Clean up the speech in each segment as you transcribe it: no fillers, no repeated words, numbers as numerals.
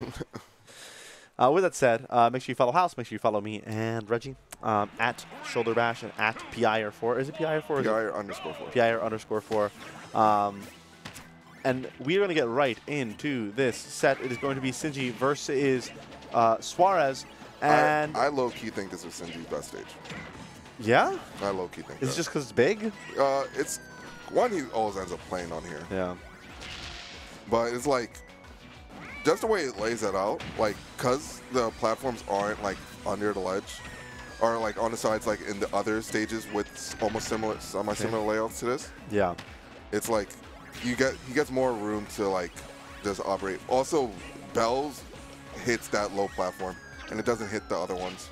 With that said, make sure you follow House, make sure you follow me and Reggie at Shoulder Bash and at PIR_four. Is it PIR_four? PIR_4. PIR_4. And we're going to get right into this set. It is going to be Sinji versus Suarez. And I low-key think this is Sinji's best stage. Yeah? I low-key think Is it just because it's big? It's one he always ends up playing on here. Yeah. But it's like, just the way it lays that out, like, because the platforms aren't, like, under the ledge, or, like, on the sides, like, in the other stages with almost similar, semi-similar layouts to this. Yeah. It's like, he gets more room to, like, just operate. Also, Bells hits that low platform, and it doesn't hit the other ones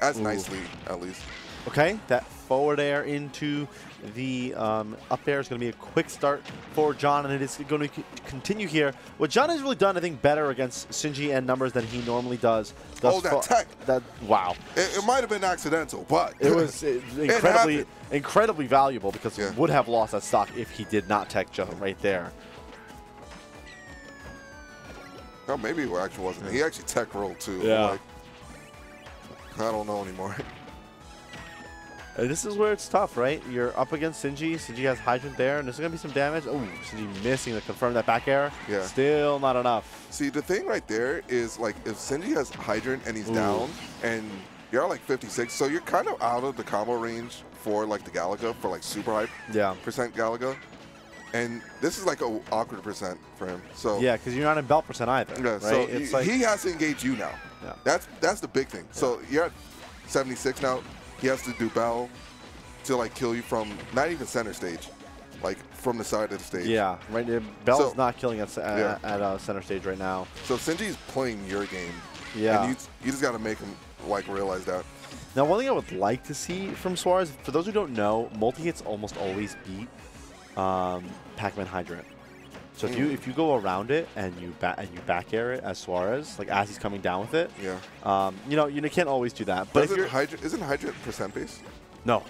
as nicely, at least. Okay, that forward air into the up air is going to be a quick start for John, and it is going to continue here. What John has really done, I think, better against Sinji and Numbers than he normally does. Oh, that tech! That, wow. It might have been accidental, but it was incredibly valuable because he would have lost that stock if he did not tech John right there. Well, maybe it actually wasn't. He actually tech rolled too. Yeah. Like, I don't know anymore. This is where it's tough, right? You're up against Sinji. Sinji has Hydrant there, and there's going to be some damage. Oh, Sinji missing to confirm that back air. Yeah. Still not enough. See, the thing right there is, like, if Sinji has Hydrant and he's down, and you're, like, 56, so you're kind of out of the combo range for, like, the Galaga, for, like, super hype percent Galaga. And this is, like, an awkward percent for him. So yeah, because you're not in belt percent either. Yeah, right? So it's like he has to engage you now. Yeah. That's the big thing. Yeah. So you're at 76 now. He has to do bell to, like, kill you from not even center stage, like, from the side of the stage. Yeah, right. Bell's not killing us at center stage right now. So Sinji's playing your game. Yeah. And you just got to make him, like, realize that. Now, one thing I would like to see from Suarez, for those who don't know, multi-hits almost always beat Pac-Man Hydrant. So if you go around it and you back air it as Suarez, like, as he's coming down with it, you know, you can't always do that. But isn't Hydrant percent based? No,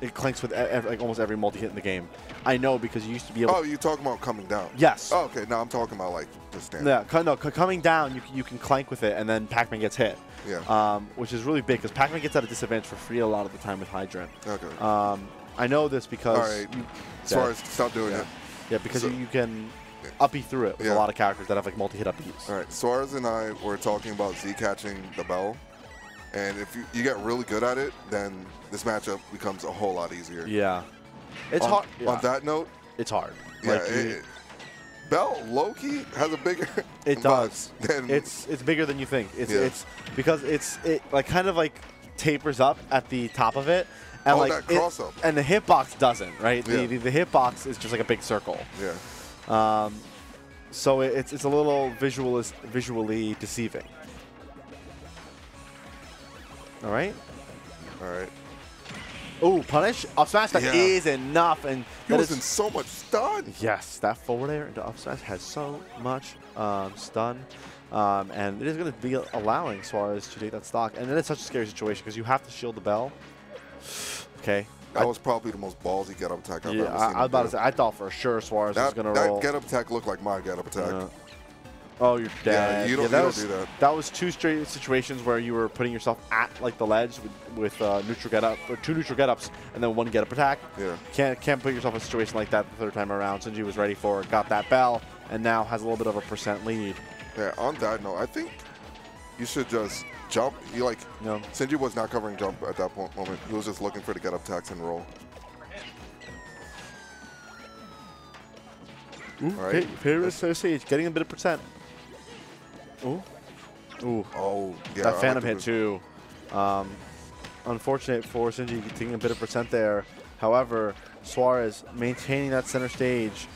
it clinks with like almost every multi hit in the game. I know because you used to be able. Oh, you're talking about coming down. Yes. Oh, okay, now I'm talking about, like, the stand. Yeah, no, coming down you can clank with it and then Pac-Man gets hit. Yeah. Which is really big because Pac-Man gets at a disadvantage for free a lot of the time with Hydrant. Okay. I know this because. All right, Suarez, stop doing it. Yeah, because you can uppy through it with a lot of characters that have, like, multi-hit uppies. All right, Suarez and I were talking about Z catching the bell, and if you get really good at it, then this matchup becomes a whole lot easier. Yeah, it's hard. Yeah. On that note, it's hard. Yeah, like, bell low-key has a bigger. It does. It's bigger than you think. It's because it like kind of like tapers up at the top of it. And oh, like that cross up. And the hitbox doesn't, right? Yeah. The hitbox is just like a big circle. Yeah. So it's a little visually deceiving. All right. All right. Oh, punish up smash. That is enough, and he was in so much stun. Yes, that forward air into up smash has so much stun, and it is going to be allowing Suarez to take that stock. And then it's such a scary situation because you have to shield the bell. Okay. That was probably the most ballsy get-up attack I've ever seen. I was about to say, I thought for sure Suarez was going to roll. That get-up attack looked like my get-up attack. Oh, you're dead. Yeah, you don't do that. That was two straight situations where you were putting yourself at, like, the ledge with neutral get-up, or two neutral get-ups, and then one get-up attack. Yeah. Can't put yourself in a situation like that the third time around. Sinji was ready for it, got that bell, and now has a little bit of a percent lead. Yeah, on that note, I think you should just jump. You like Sinji was not covering jump at that moment. He was just looking for the get up tax and roll. Ooh, all right. Sage getting a bit of percent. Ooh. Ooh. Oh, yeah. That Phantom hit too. Unfortunate for Sinji getting a bit of percent there. However, Suarez maintaining that center stage.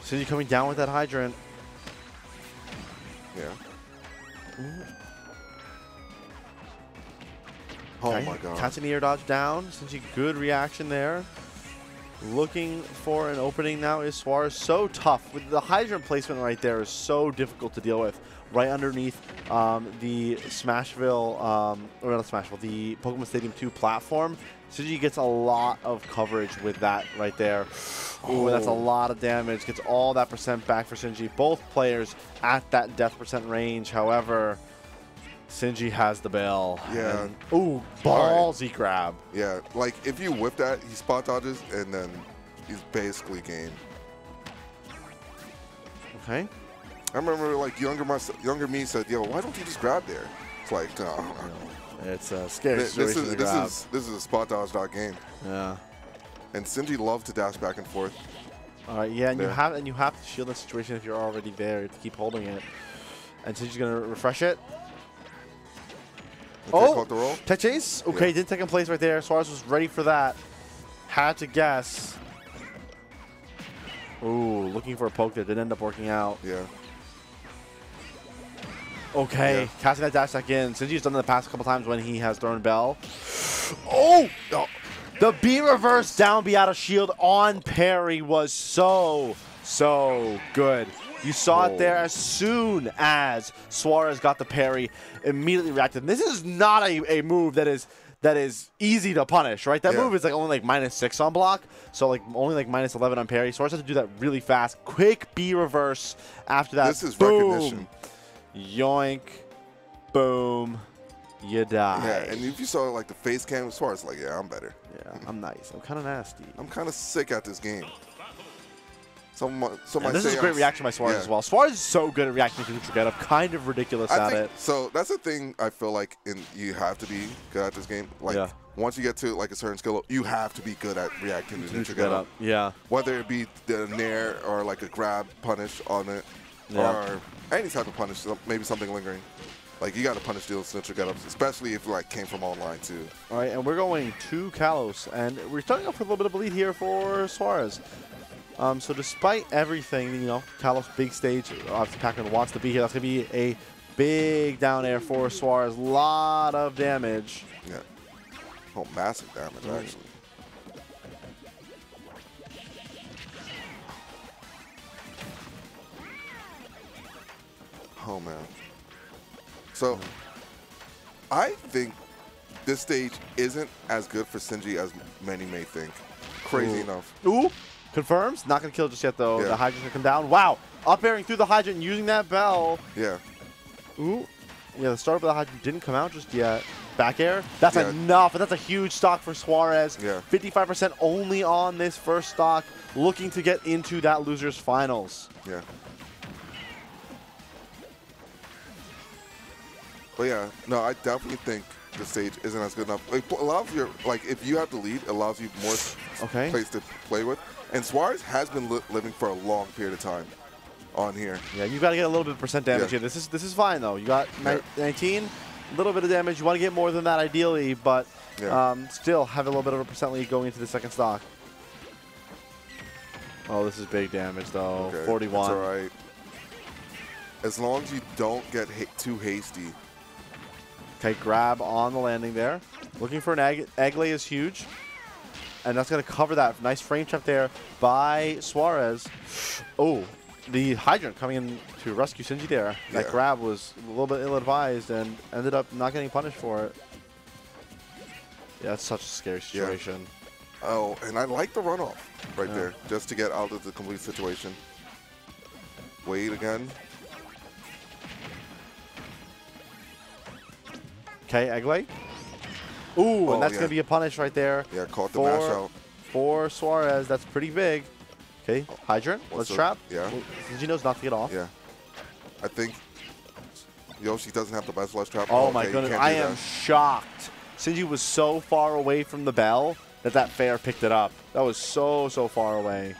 Sinji coming down with that hydrant. Yeah. Ooh. Oh my God. Catching the air dodge down. Sinji, good reaction there. Looking for an opening now is Suarez. So tough. With the hydrant placement right there is so difficult to deal with. Right underneath the Smashville, or not Smashville, the Pokemon Stadium 2 platform. Sinji gets a lot of coverage with that right there. Ooh, that's a lot of damage. Gets all that percent back for Sinji. Both players at that death percent range. However, Sinji has the bail. Yeah. And, ooh, ballsy grab. Yeah, like if you whip that, he spot dodges, and then he's basically game. Okay. I remember like younger me said, "Yo, why don't you just grab there?" It's like, no. It's a scary situation. This is a spot dodge dot game. Yeah. And Sinji loves to dash back and forth. All right, yeah, and there. you have to shield that situation if you're already there. You have to keep holding it. And Sinji's gonna refresh it. Okay, oh, tech chase. Okay, yeah. Did take in place right there. Suarez was ready for that. Had to guess. Ooh, looking for a poke there. Didn't end up working out. Yeah. Okay, yeah. Casting that dash back in. Sinji's done it the past couple times when he has thrown bell. Oh! The B reverse down B out of shield on parry was so good. You saw it there as soon as Suarez got the parry, immediately reacted. This is not a move that is easy to punish, right? That move is like only like -6 on block, so like only like -11 on parry. Suarez had to do that really fast. Quick B reverse after that. This is recognition. Yoink. Boom. You die. Yeah, and if you saw like the face cam with Suarez, like, yeah, I'm better. Yeah, I'm nice. I'm kind of nasty. I'm kind of sick at this game. Some might say is a great reaction by Suarez as well. Suarez is so good at reacting to neutral getup. Kind of ridiculous at it. So that's the thing I feel like you have to be good at this game. Like once you get to like a certain skill level, you have to be good at reacting to neutral getup. Yeah. Whether it be the nair or like a grab punish on it or any type of punish, maybe something lingering. Like, you got to punish those neutral getups, especially if you, like, came from online, too. All right, and we're going to Kalos, and we're starting off with a little bit of a lead here for Suarez. So despite everything, you know, Kalos, big stage, obviously Pac-Man wants to be here. That's going to be a big down air for Suarez. Lot of damage. Yeah. Oh, massive damage, actually. Oh, man. So, I think this stage isn't as good for Sinji as many may think. Crazy enough. Ooh, confirms. Not going to kill just yet, though. Yeah. The hydrant's going to come down. Wow, up airing through the hydrant and using that bell. Yeah. Ooh, yeah, the startup of the hydrant didn't come out just yet. Back air. That's enough, and that's a huge stock for Suarez. Yeah. 55% only on this first stock, looking to get into that loser's finals. Yeah. But yeah, no, I definitely think the stage isn't as good enough. It allows your, like, if you have the lead, it allows you more place to play with. And Suarez has been living for a long period of time on here. Yeah, you've got to get a little bit of percent damage here. This is fine though. You got 19, a little bit of damage. You want to get more than that ideally, but still have a little bit of a percent lead going into the second stock. Oh, this is big damage though. Okay, 41. That's all right. As long as you don't get too hasty. Okay, grab on the landing there. Looking for an egg. Egg lay is huge. And that's going to cover that. Nice frame trap there by Suarez. Oh, the hydrant coming in to rescue Sinji there. That grab was a little bit ill-advised and ended up not getting punished for it. Yeah, that's such a scary situation. Yeah. Oh, and I like the runoff right there just to get out of the complete situation. Wait again. Okay, Eggley. Ooh, and that's going to be a punish right there. Yeah, caught the mash out. For Suarez, that's pretty big. Okay, hydrant, let's trap. Yeah. Sinji knows not to get off. Yeah. I think Yoshi doesn't have the best left trap. Oh, my goodness, I am shocked. Sinji was so far away from the bell that fair picked it up. That was so far away.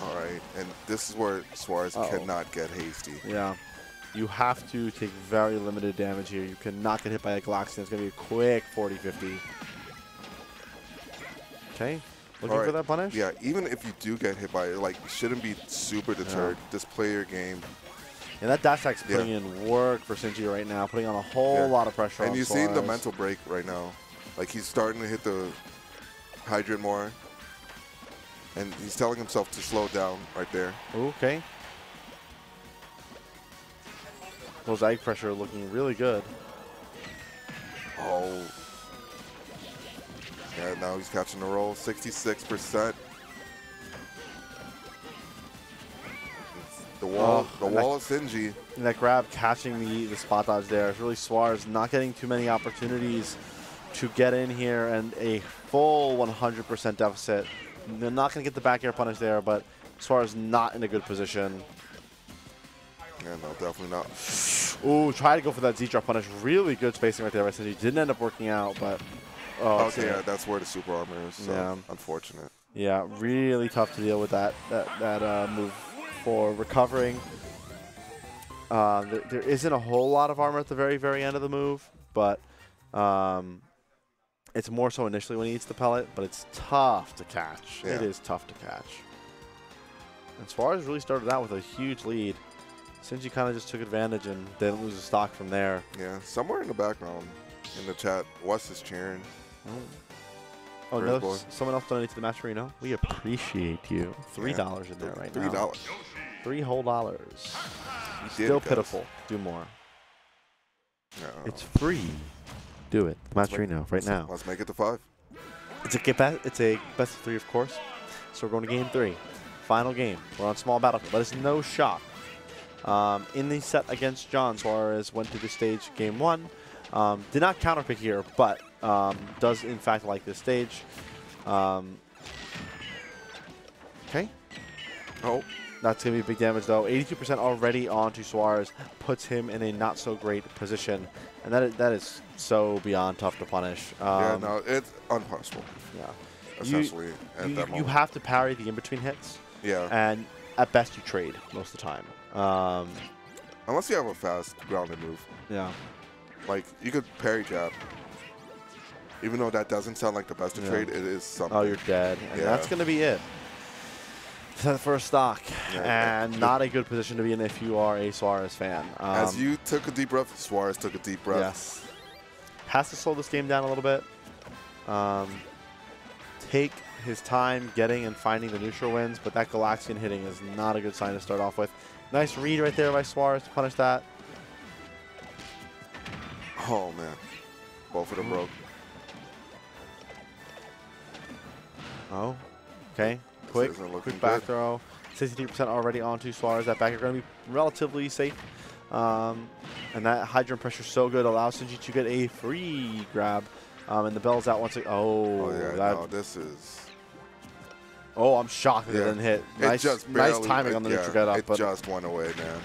All right, and this is where Suarez cannot get hasty. Yeah. You have to take very limited damage here. You cannot get hit by a Galaxian. It's going to be a quick 40-50. Okay. Looking for that punish? Yeah, even if you do get hit by it, like, you shouldn't be super deterred. Just play your game. And that dash attack's putting in work for Sinji right now, putting on a whole lot of pressure on Suarez. And you've seen the mental break right now. Like, he's starting to hit the hydrant more. And he's telling himself to slow down right there. Okay. Those egg pressure looking really good. Oh. Yeah, now he's catching the roll. 66%. The wall of Sinji. And that grab catching the spot dodge there. It's really Suarez not getting too many opportunities to get in here, and a full 100% deficit. They're not going to get the back air punish there, but Suarez not in a good position. Yeah, no, definitely not. Ooh, try to go for that Z drop punish. Really good spacing right there by Sinji. Didn't end up working out, but... Oh, okay, yeah, that's where the super armor is, so yeah. Unfortunate. Yeah, really tough to deal with that move for recovering. There isn't a whole lot of armor at the very, very end of the move, but it's more so initially when he eats the pellet, but it's tough to catch. Yeah. It is tough to catch. And Suarez really started out with a huge lead. Sinji kind of just took advantage and didn't lose his stock from there. Yeah, somewhere in the background in the chat, Wes is cheering. Oh, no, someone else donated to the match arena. We appreciate you. $3 in there right now. $3. $3 whole dollars. Still pitiful. Do more. No. It's free. Do it. Match arena right now. Let's make it to 5. It's a best of 3, of course. So we're going to game 3. Final game. We're on small battlefield. But it's no shock. In the set against John, Suarez went to the stage game 1. Did not counterpick here, but does in fact like this stage. Okay. Oh, that's going to be big damage though. 82% already onto Suarez puts him in a not so great position, and that is so beyond tough to punish. Yeah, no, it's unpunishable. Yeah, essentially. At that moment, you have to parry the in between hits. Yeah, and at best you trade most of the time. Unless you have a fast grounded move. Yeah. Like, you could parry jab. Even though that doesn't sound like the best to trade, it is something. Oh, you're dead. And that's going to be it for a stock. Yeah, and not a good position to be in if you are a Suarez fan. As you took a deep breath, Suarez took a deep breath. Yes. Has to slow this game down a little bit. Take his time getting and finding the neutral wins, but that Galaxian hitting is not a good sign to start off with. Nice read right there by Suarez to punish that. Oh, man. Both of them broke. Oh. Okay. Quick back throw. 63% already onto Suarez. That back air going to be relatively safe. And that hydrant pressure so good. Allows Sinji to get a free grab. And the bell's out once again. Oh. Oh, yeah. No, this is... Oh, I'm shocked that it didn't hit. Nice timing on the neutral get up. It just went away, man.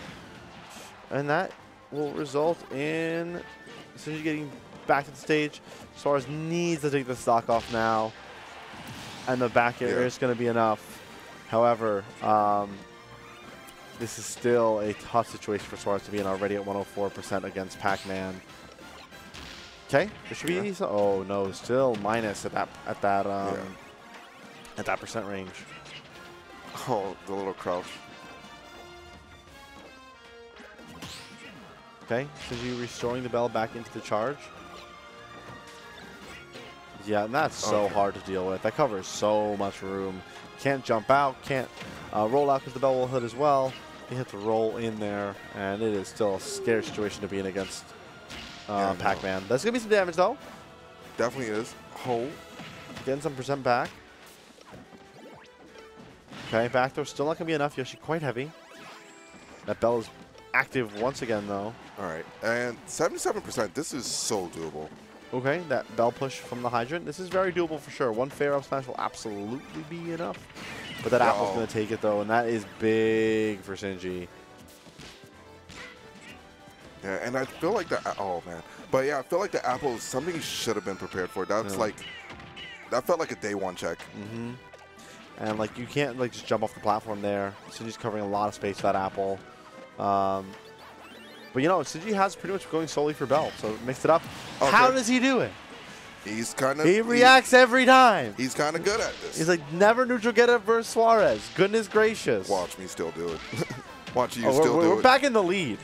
And that will result in... Sinji getting back to the stage. Suarez needs to take the stock off now. And the back air is going to be enough. However, this is still a tough situation for Suarez to be in already at 104% against Pac-Man. Okay. There should be... Oh, no. Still minus at that percent range. Oh, the little crouch. Okay, Sinji restoring the bell back into the charge. Yeah, and that's so hard to deal with. That covers so much room. Can't jump out, can't roll out because the bell will hit as well. You have to roll in there, and it is still a scary situation to be in against Pac-Man. That's going to be some damage, though. Definitely is. Oh. Getting some percent back. Okay, back throw still not going to be enough. Yoshi quite heavy. That bell is... active once again, though. All right. And 77%. This is so doable. Okay. That bell push from the hydrant. This is very doable for sure. One fair up smash will absolutely be enough. But that apple's going to take it, though. And that is big for Sinji. Yeah. And I feel like the... Oh, man. But, yeah, I feel like the apple is something you should have been prepared for. That's like... That felt like a day one check. Mm-hmm. And, like, you can't, like, just jump off the platform there. Sinji's covering a lot of space with that apple. But, you know, Sinji has pretty much going solely for bell, so it mixed it up. Okay. How does he do it? He's kind of... He reacts every time. He's kind of good at this. He's like, never neutral get it versus Suarez. Goodness gracious. Watch me still do it. Watch you still do it. We're back in the lead.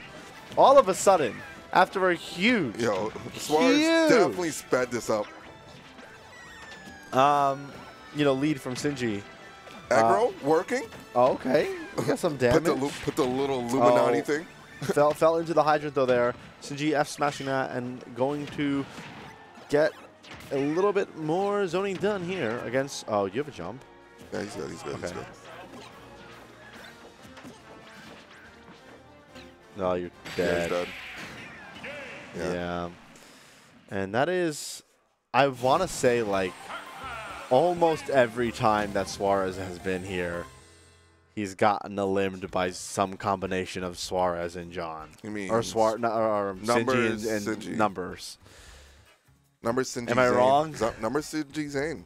All of a sudden, after a huge... Yo, Suarez definitely sped this up. You know, lead from Sinji. Aggro working. Okay. We got some damage. Put the little Illuminati thing. Fell into the hydrant, though, there. Sinji F smashing that and going to get a little bit more zoning done here against... Oh, you have a jump? Yeah, he's good, he's good, okay. He's good. No, you're dead. Yeah, he's dead. Yeah. Yeah. And that is... I want to say, like, almost every time that Suarez has been here, he's gotten eliminated by some combination of Suarez and John. You mean? Or Suarez, or Numbers, Sinji and Sinji. Numbers. Numbers, Sinji, am I wrong? Numbers, Sinji, Zane.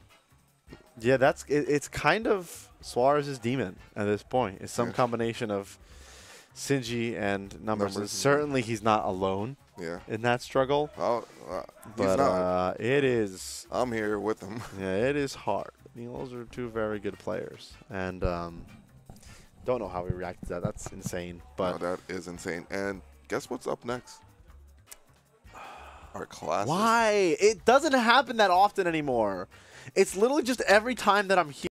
Yeah, that's it, it's kind of Suarez's demon at this point. It's some combination of Sinji and Numbers. And certainly he's not alone in that struggle. But it is... I'm here with him. Yeah, it is hard. Those are two very good players. And... don't know how we react to that. That's insane. But no, that is insane. And guess what's up next? Our classes. Why? It doesn't happen that often anymore. It's literally just every time that I'm here.